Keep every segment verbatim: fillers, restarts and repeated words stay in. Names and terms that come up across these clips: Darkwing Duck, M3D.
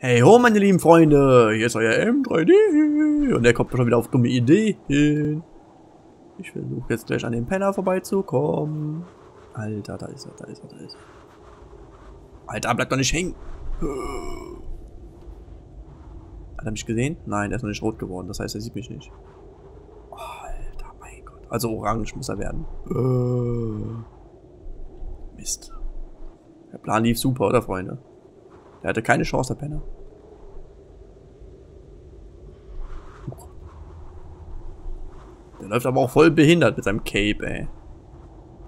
Hey ho, meine lieben Freunde, hier ist euer M drei D und der kommt schon wieder auf dumme Ideen. Ich versuche jetzt gleich an dem Penner vorbeizukommen. Alter, da ist er, da ist er, da ist er. Alter, bleibt doch nicht hängen. Hat er mich gesehen? Nein, er ist noch nicht rot geworden, das heißt, er sieht mich nicht. Alter, mein Gott. Also orange muss er werden. Mist. Der Plan lief super, oder Freunde? Der hatte keine Chance, der Penner. Der läuft aber auch voll behindert mit seinem Cape, ey.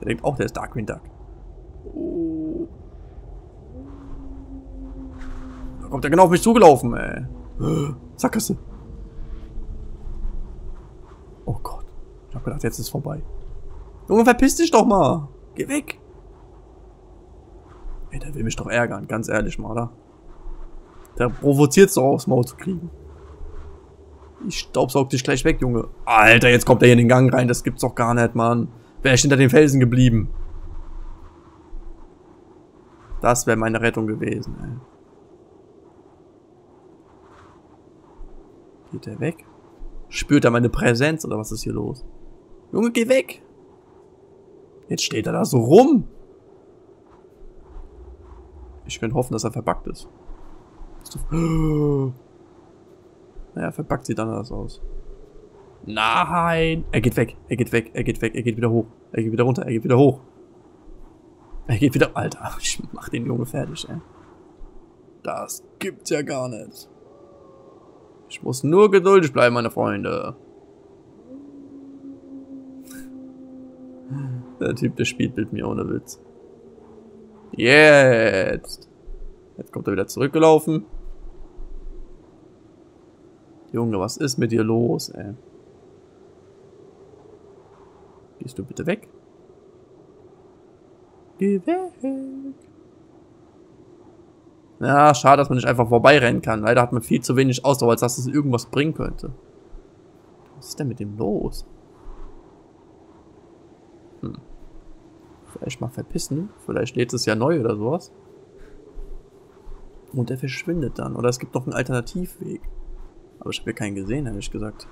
Der denkt auch, der ist Darkwing Duck. Oh. Da kommt er genau auf mich zugelaufen, ey. Sackgasse. Oh Gott. Ich hab gedacht, jetzt ist es vorbei. Junge, verpiss dich doch mal. Geh weg. Ey, der will mich doch ärgern, ganz ehrlich mal, oder? Der provoziert's doch aufs Maul zu kriegen. Ich staubsaug dich gleich weg, Junge. Alter, jetzt kommt er hier in den Gang rein, das gibt's doch gar nicht, Mann. Wäre ich hinter den Felsen geblieben. Das wäre meine Rettung gewesen, ey. Geht er weg? Spürt er meine Präsenz oder was ist hier los? Junge, geh weg! Jetzt steht er da so rum. Ich könnte hoffen, dass er verbuggt ist. Naja, verbuggt sieht anders aus. Nein! Er geht weg, er geht weg, er geht weg, er geht wieder hoch. Er geht wieder runter, er geht wieder hoch. Er geht wieder... Alter, ich mach den Junge fertig, ey. Das gibt's ja gar nicht. Ich muss nur geduldig bleiben, meine Freunde. Der Typ, der spielt mit mir, ohne Witz. Jetzt! Jetzt kommt er wieder zurückgelaufen. Junge, was ist mit dir los, ey? Gehst du bitte weg? Geh weg! Ja, schade, dass man nicht einfach vorbeirennen kann. Leider hat man viel zu wenig Ausdauer, als dass es irgendwas bringen könnte. Was ist denn mit dem los? Hm. Vielleicht mal verpissen. Vielleicht lädt es ja neu oder sowas. Und er verschwindet dann. Oder es gibt noch einen Alternativweg. Aber ich habe ja keinen gesehen, ehrlich gesagt.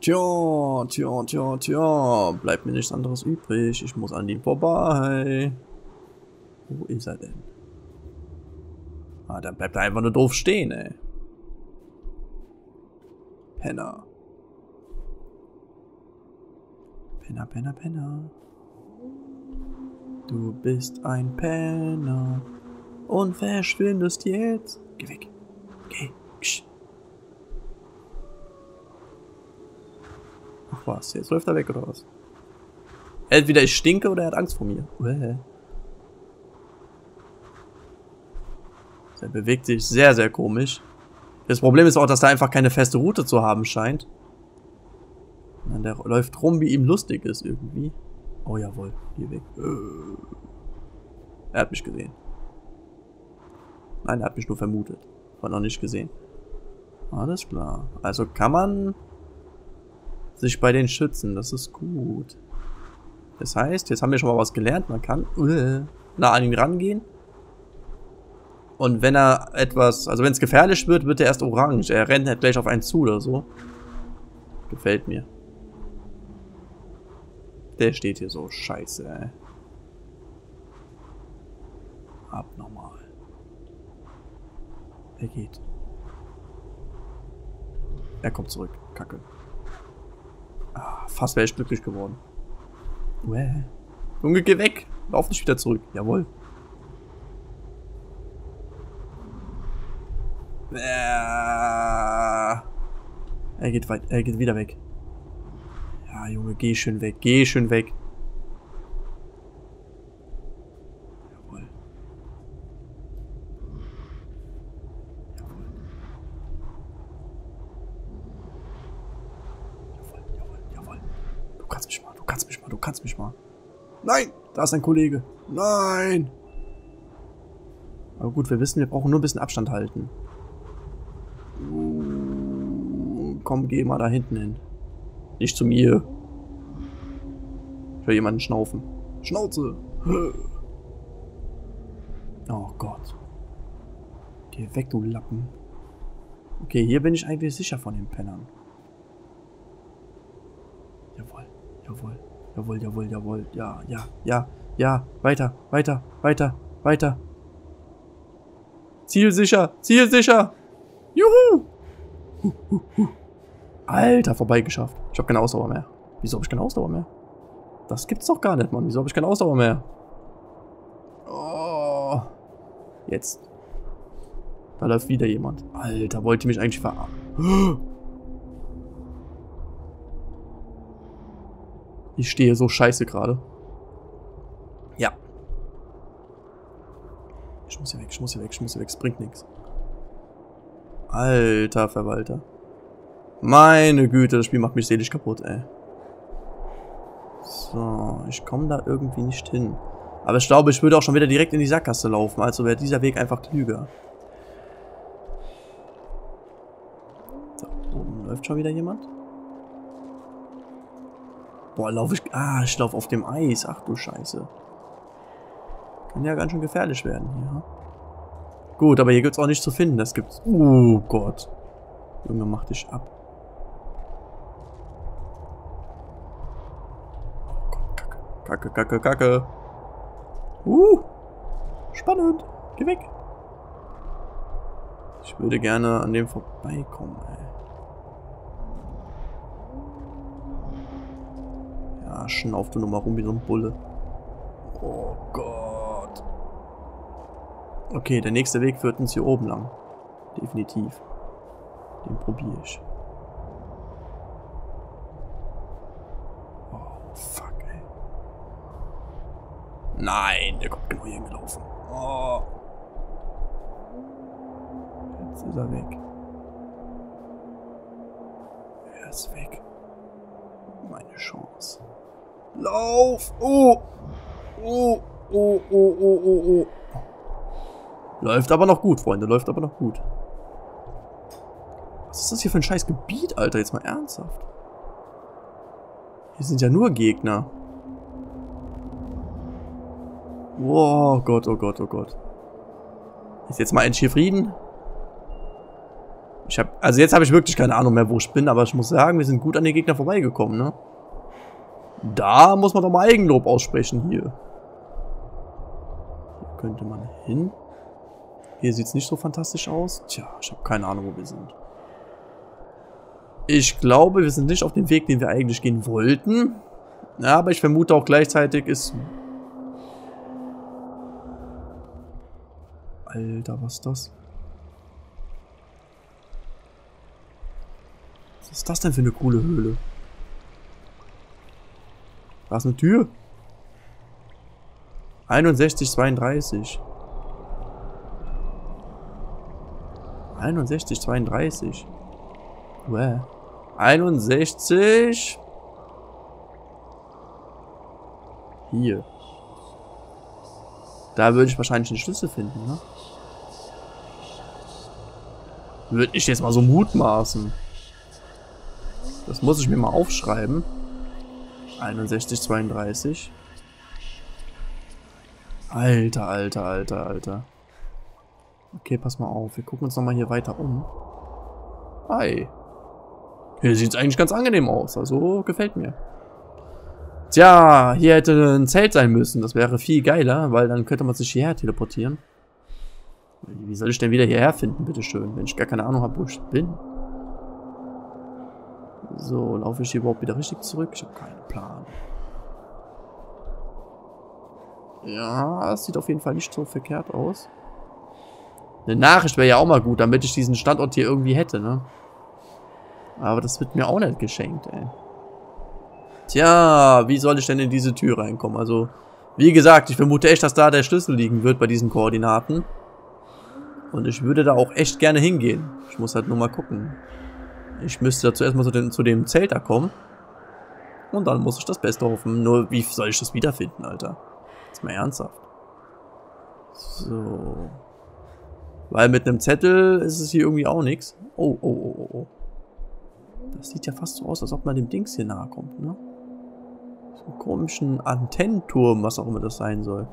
Tja, tja, tja, tja. Bleibt mir nichts anderes übrig. Ich muss an ihm vorbei. Wo ist er denn? Ah, dann bleibt er einfach nur doof stehen, ey. Penner. Penner, Penner, Penner. Du bist ein Penner und verschwindest jetzt. Geh weg. Geh. Psch. Ach was, jetzt läuft er weg oder was? Entweder ich stinke oder er hat Angst vor mir. Uäh. Der bewegt sich sehr, sehr komisch. Das Problem ist auch, dass er einfach keine feste Route zu haben scheint. Und der läuft rum, wie ihm lustig ist irgendwie. Oh jawohl, hier weg. Er hat mich gesehen. Nein, er hat mich nur vermutet. War noch nicht gesehen. Alles klar. Also kann man sich bei denen schützen. Das ist gut. Das heißt, jetzt haben wir schon mal was gelernt. Man kann uh, nah an ihn rangehen. Und wenn er etwas, also wenn es gefährlich wird, wird er erst orange. Er rennt halt gleich auf einen zu oder so. Gefällt mir. Der steht hier so scheiße, ey. Abnormal. Er geht. Er kommt zurück. Kacke. Ah, fast wäre ich glücklich geworden. Uäh. Junge, geh weg. Lauf nicht wieder zurück. Jawohl. Er geht weit, er geht wieder weg. Ja, Junge, geh schön weg, geh schön weg. Jawohl. Jawohl. Jawohl, jawohl, jawohl. Du kannst mich mal, du kannst mich mal, du kannst mich mal. Nein, da ist ein Kollege. Nein. Aber gut, wir wissen, wir brauchen nur ein bisschen Abstand halten. Komm, geh mal da hinten hin. Nicht zu mir. Ich höre jemanden schnaufen. Schnauze! Oh Gott. Geh weg, du Lappen. Okay, hier bin ich eigentlich sicher von den Pennern. Jawohl, jawohl, jawohl, jawohl, jawohl. Ja, ja, ja, ja. Weiter, weiter, weiter, weiter. Zielsicher, zielsicher. Juhu. Huh, huh, huh. Alter, vorbeigeschafft. Ich habe keine Ausdauer mehr. Wieso habe ich keine Ausdauer mehr? Das gibt's doch gar nicht, Mann. Wieso habe ich keine Ausdauer mehr? Oh. Jetzt. Da läuft wieder jemand. Alter, wollte mich eigentlich verarschen. Ich stehe so scheiße gerade. Ja. Ich muss hier weg, ich muss hier weg, ich muss hier weg. Es bringt nichts. Alter Verwalter. Meine Güte, das Spiel macht mich seelisch kaputt, ey. So, ich komme da irgendwie nicht hin. Aber ich glaube, ich würde auch schon wieder direkt in die Sackgasse laufen. Also wäre dieser Weg einfach klüger. Da oben läuft schon wieder jemand. Boah, laufe ich... Ah, ich laufe auf dem Eis. Ach du Scheiße. Kann ja ganz schön gefährlich werden hier. Gut, aber hier gibt es auch nichts zu finden. Das gibt's... Oh Gott. Junge, mach dich ab. Kacke, kacke, kacke. Uh, spannend. Geh weg. Ich würde gerne an dem vorbeikommen, ey. Ja, schnauf du nochmal rum wie so ein Bulle. Oh Gott. Okay, der nächste Weg führt uns hier oben lang. Definitiv. Den probiere ich. Oh, fuck. Nein, der kommt genau hier hingelaufen. Oh. Jetzt ist er weg. Er ist weg. Meine Chance. Lauf! Oh! Oh, oh, oh, oh, oh, oh. Läuft aber noch gut, Freunde. Läuft aber noch gut. Was ist das hier für ein scheiß Gebiet, Alter? Jetzt mal ernsthaft. Hier sind ja nur Gegner. Oh Gott, oh Gott, oh Gott. Ist jetzt mal endlich hier Frieden? Ich hab, also jetzt habe ich wirklich keine Ahnung mehr, wo ich bin, aber ich muss sagen, wir sind gut an den Gegner vorbeigekommen, ne? Da muss man doch mal Eigenlob aussprechen, hier. Hier könnte man hin. Hier sieht es nicht so fantastisch aus. Tja, ich habe keine Ahnung, wo wir sind. Ich glaube, wir sind nicht auf dem Weg, den wir eigentlich gehen wollten. Ja, aber ich vermute auch gleichzeitig ist... Alter, was ist das? Was ist das denn für eine coole Höhle? Da ist eine Tür. einundsechzig zweiunddreißig. einundsechzig zweiunddreißig. Wow. einundsechzig. Hier. Da würde ich wahrscheinlich einen Schlüssel finden, ne? Würde ich jetzt mal so mutmaßen. Das muss ich mir mal aufschreiben. einundsechzig zweiunddreißig. Alter, alter, alter, alter. Okay, pass mal auf. Wir gucken uns nochmal hier weiter um. Hi. Hier sieht es eigentlich ganz angenehm aus. Also gefällt mir. Tja, hier hätte ein Zelt sein müssen. Das wäre viel geiler, weil dann könnte man sich hierher teleportieren. Wie soll ich denn wieder hierher finden, bitteschön, wenn ich gar keine Ahnung habe, wo ich bin? So, laufe ich hier überhaupt wieder richtig zurück? Ich habe keinen Plan. Ja, es sieht auf jeden Fall nicht so verkehrt aus. Eine Nachricht wäre ja auch mal gut, damit ich diesen Standort hier irgendwie hätte, ne? Aber das wird mir auch nicht geschenkt, ey. Tja, wie soll ich denn in diese Tür reinkommen? Also, wie gesagt, ich vermute echt, dass da der Schlüssel liegen wird bei diesen Koordinaten. Und ich würde da auch echt gerne hingehen. Ich muss halt nur mal gucken. Ich müsste dazu erstmal zu dem, zu dem Zelt da kommen. Und dann muss ich das Beste hoffen. Nur, wie soll ich das wiederfinden, Alter? Jetzt mal ernsthaft. So. Weil mit einem Zettel ist es hier irgendwie auch nichts. Oh, oh, oh, oh, oh. Das sieht ja fast so aus, als ob man dem Dings hier nahe kommt, ne? So einen komischen Antennenturm, was auch immer das sein soll.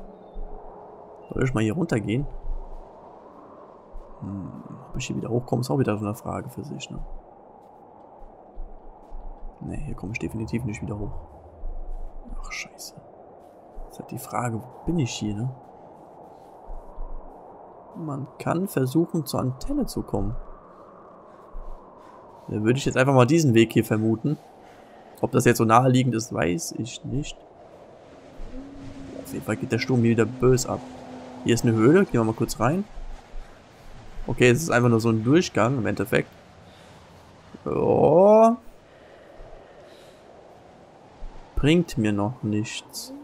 Soll ich mal hier runtergehen? Hm, ob ich hier wieder hochkomme, ist auch wieder so eine Frage für sich, ne? Ne, hier komme ich definitiv nicht wieder hoch. Ach, scheiße. Ist halt die Frage, wo bin ich hier, ne? Man kann versuchen, zur Antenne zu kommen. Dann würde ich jetzt einfach mal diesen Weg hier vermuten. Ob das jetzt so naheliegend ist, weiß ich nicht. Auf jeden Fall geht der Sturm hier wieder böse ab. Hier ist eine Höhle, gehen wir mal kurz rein. Okay, es ist einfach nur so ein Durchgang im Endeffekt. Oh. Bringt mir noch nichts.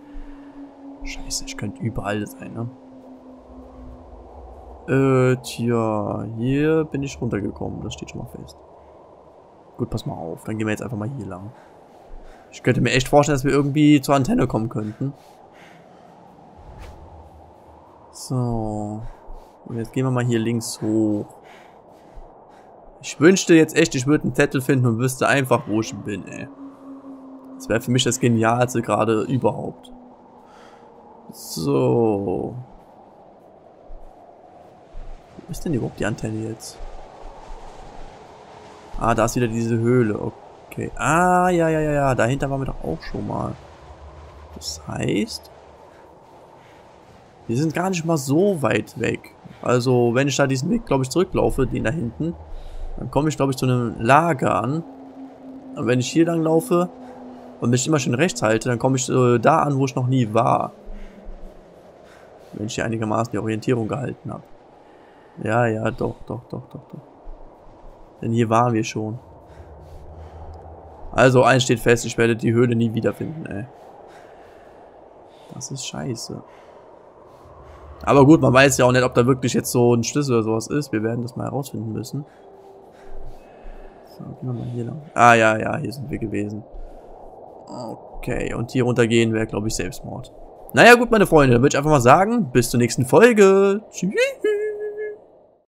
Scheiße, ich könnte überall sein, ne? Äh, tja, hier bin ich runtergekommen, das steht schon mal fest. Gut, pass mal auf, dann gehen wir jetzt einfach mal hier lang. Ich könnte mir echt vorstellen, dass wir irgendwie zur Antenne kommen könnten. So. Und jetzt gehen wir mal hier links hoch. Ich wünschte jetzt echt, ich würde einen Zettel finden und wüsste einfach, wo ich bin, ey. Das wäre für mich das Genialste gerade überhaupt. So. Wo ist denn überhaupt die Antenne jetzt? Ah, da ist wieder diese Höhle. Okay. Ah, ja, ja, ja, ja. Dahinter waren wir doch auch schon mal. Das heißt... wir sind gar nicht mal so weit weg. Also, wenn ich da diesen Weg, glaube ich, zurücklaufe, den da hinten, dann komme ich, glaube ich, zu einem Lager an. Und wenn ich hier lang laufe und mich immer schön rechts halte, dann komme ich äh, da an, wo ich noch nie war. Wenn ich hier einigermaßen die Orientierung gehalten habe. Ja, ja, doch, doch, doch, doch, doch. Denn hier waren wir schon. Also, eins steht fest, ich werde die Höhle nie wiederfinden, ey. Das ist scheiße. Aber gut, man weiß ja auch nicht, ob da wirklich jetzt so ein Schlüssel oder sowas ist. Wir werden das mal herausfinden müssen. So, gehen wir mal hier lang. Ah, ja, ja, hier sind wir gewesen. Okay, und hier runter gehen wäre, glaube ich, Selbstmord. Naja, gut, meine Freunde, dann würde ich einfach mal sagen, bis zur nächsten Folge. Tschüss.